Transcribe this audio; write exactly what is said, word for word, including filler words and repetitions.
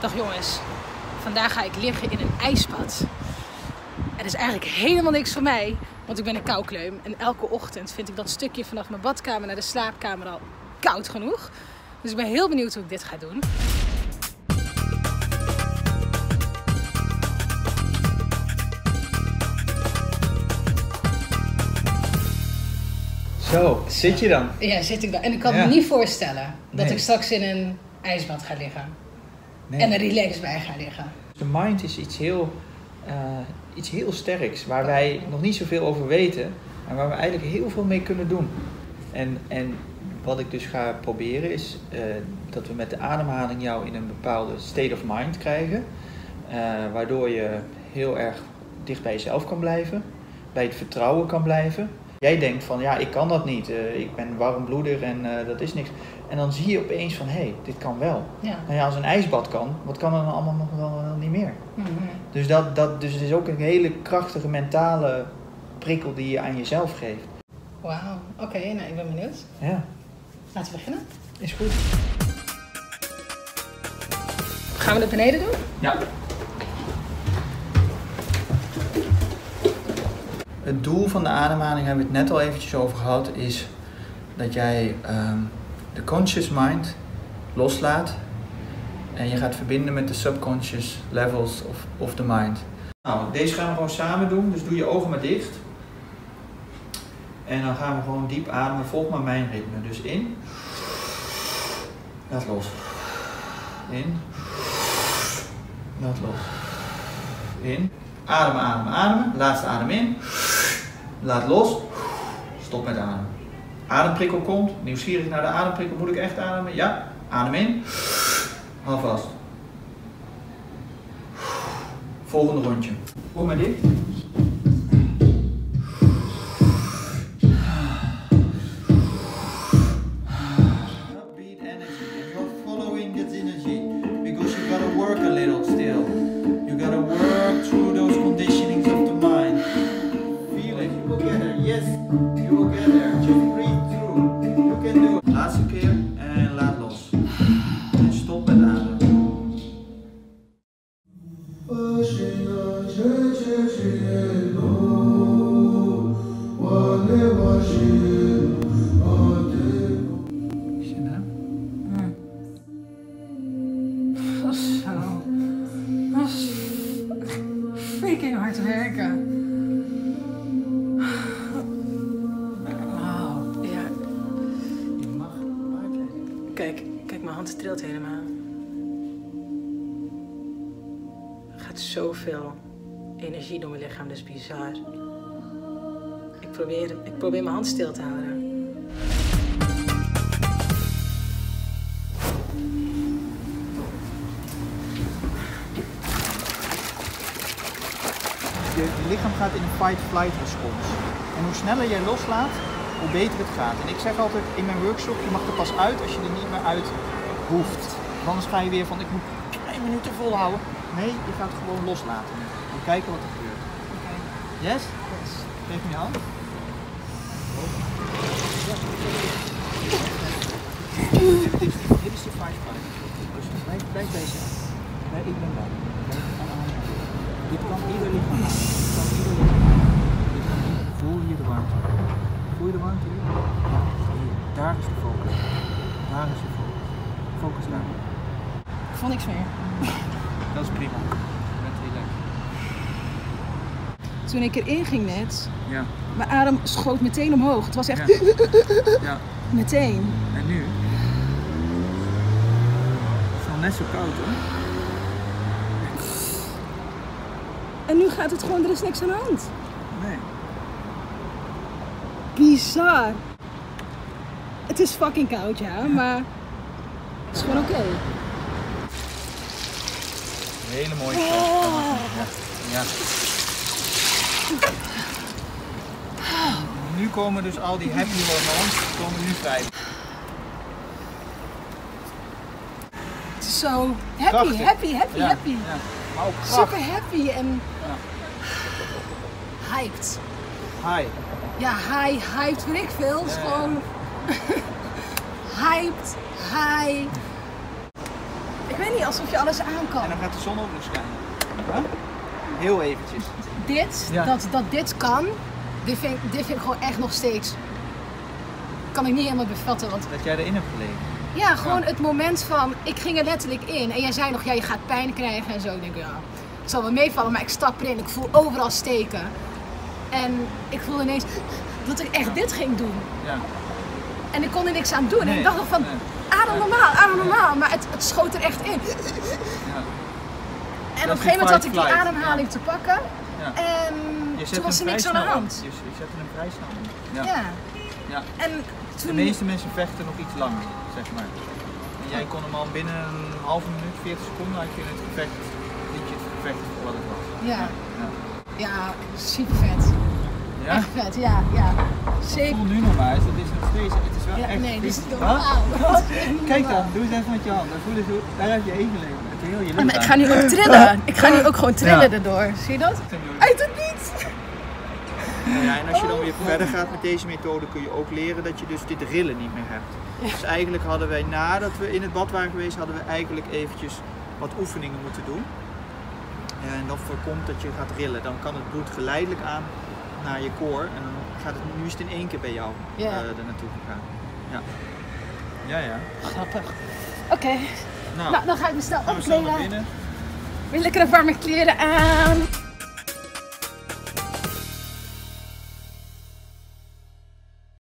Dag jongens, vandaag ga ik liggen in een ijsbad. En dat is eigenlijk helemaal niks voor mij, want ik ben een koukleum. En elke ochtend vind ik dat stukje vanaf mijn badkamer naar de slaapkamer al koud genoeg. Dus ik ben heel benieuwd hoe ik dit ga doen. Zo, zit je dan? Ja, zit ik dan. En ik kan ja. me niet voorstellen dat nee. ik straks in een ijsbad ga liggen. Nee. En er relaxed bij gaan liggen. De mind is iets heel, uh, iets heel sterks, waar wij nog niet zoveel over weten. En waar we eigenlijk heel veel mee kunnen doen. En, en wat ik dus ga proberen is uh, dat we met de ademhaling jou in een bepaalde state of mind krijgen. Uh, waardoor je heel erg dicht bij jezelf kan blijven. Bij het vertrouwen kan blijven. Jij denkt van, ja, ik kan dat niet. Uh, ik ben warmbloedig en uh, dat is niks. En dan zie je opeens van, hé, hey, dit kan wel. Ja. Nou ja, als een ijsbad kan, wat kan er dan allemaal nog wel, wel niet meer? Mm-hmm. Dus, dat, dat, dus het is ook een hele krachtige mentale prikkel die je aan jezelf geeft. Wauw, oké, okay, nou ik ben benieuwd. Ja. Laten we beginnen. Is goed. Gaan we dat beneden doen? Ja. Het doel van de ademhaling, hebben we het net al eventjes over gehad, is dat jij um, de conscious mind loslaat en je gaat verbinden met de subconscious levels of, of the mind. Nou, deze gaan we gewoon samen doen, dus doe je ogen maar dicht. En dan gaan we gewoon diep ademen, volg maar mijn ritme. Dus in, laat los. In, laat los. In, adem, adem, adem. Laatste adem in. Laat los. Stop met ademen. Ademprikkel komt. Nieuwsgierig naar de ademprikkel. Moet ik echt ademen? Ja. Adem in. Hou vast. Volgende rondje. Kom maar dit. Upbeat energy. And you're following this energy. Because you gotta work a little still. You gotta work through those conditionings of the mind. Feel it. You will get there. Yes. You will get there. Just breathe. Laatste keer en laat los. En stop met ademen. Is je naam? Dat is zo. Dat is freaking hard werken. Kijk, kijk, mijn hand trilt helemaal. Er gaat zoveel energie door mijn lichaam, dat is bizar. Ik probeer, ik probeer mijn hand stil te houden. Je, je lichaam gaat in een fight-flight respons. En hoe sneller jij loslaat, hoe beter het gaat. En ik zeg altijd in mijn workshop, je mag er pas uit als je er niet meer uit hoeft. Anders ga je weer van, ik moet twee minuten volhouden. Nee, je gaat het gewoon loslaten. En kijken wat er gebeurt. Okay. Yes? Yes. Geef me je hand. Dit is de five part. Dus blijf bezig. Nee, ik ben blij. Dit kan ieder lichaam aan. Dit kan ieder lichaam aan. Voel je de warmte. Voel je de warmte? Ja, daar is de focus. Daar is de focus. Focus daar. Ik voel niks meer. Dat is prima. Je bent relaxed. Toen ik erin ging net, ja. mijn adem schoot meteen omhoog. Het was echt... Ja. ja. Meteen. En nu? Het is nog net zo koud, hoor. En nu gaat het gewoon, er is niks aan de hand. Nee. Bizar. Het is fucking koud, ja, ja. maar het is gewoon oké. Okay. Hele mooie oh. ja. ja. Oh. Nu komen dus al die happy hormones, komen nu vrij. Het is zo happy, Krachtig. happy, happy, ja. happy. Ja. Maar ook super happy en ja. hyped. Hi. Ja, high, hyped, weet ik veel. Het is gewoon... hyped, high. Ik Ik weet niet, alsof je alles aan kan. En dan gaat de zon ook nog schijnen. Huh? Heel eventjes. Dit, ja. dat, dat dit kan, dit vind, dit vind ik gewoon echt nog steeds... kan ik niet helemaal bevatten. Want... dat jij erin hebt gelegen. Ja, gewoon ja. het moment van, ik ging er letterlijk in. En jij zei nog, ja, je gaat pijn krijgen en zo. Ik denk, ja, het zal wel meevallen, maar ik stap erin. Ik voel overal steken. En ik voelde ineens dat ik echt ja. dit ging doen. Ja. En ik kon er niks aan doen. Nee. En ik dacht nog van, nee. adem normaal, adem normaal. Maar het, het schoot er echt in. Ja. En dat op een gegeven moment had ik die ademhaling ja. te pakken. Ja. En toen was er niks aan de hand. Je zette hem vrij snel op. Ja. Ja. Ja. En toen... de meeste mensen vechten nog iets langer, zeg maar. En jij kon hem al binnen een halve minuut, veertig seconden had je in het gevecht, liet je het gevecht voor wat het was. Ja, ja. ja super vet. Ja? Echt vet, ja. ja. Zeker. Ik voel nu nog maar eens, dat is nog steeds, het is wel ja, echt... nee, dit is normaal. Wat? Kijk dan, doe eens even met je hand, dan voel je zo, daar heb je even leven. Heel je ja, maar ik ga nu ook trillen, ik ga nu ook gewoon trillen ja. erdoor, zie je dat? Uit het niet! Ja, en als je dan weer verder gaat met deze methode kun je ook leren dat je dus dit rillen niet meer hebt. Ja. Dus eigenlijk hadden wij nadat we in het bad waren geweest, hadden we eigenlijk eventjes wat oefeningen moeten doen. En dat voorkomt dat je gaat rillen. Dan kan het bloed geleidelijk aan naar je koor en dan gaat het, nu is het in één keer bij jou ja. uh, er naartoe gegaan. Ja, ja. ja. Grappig. Oké, okay. nou, nou dan ga ik me snel opkleden. Weer lekkere warme kleren aan.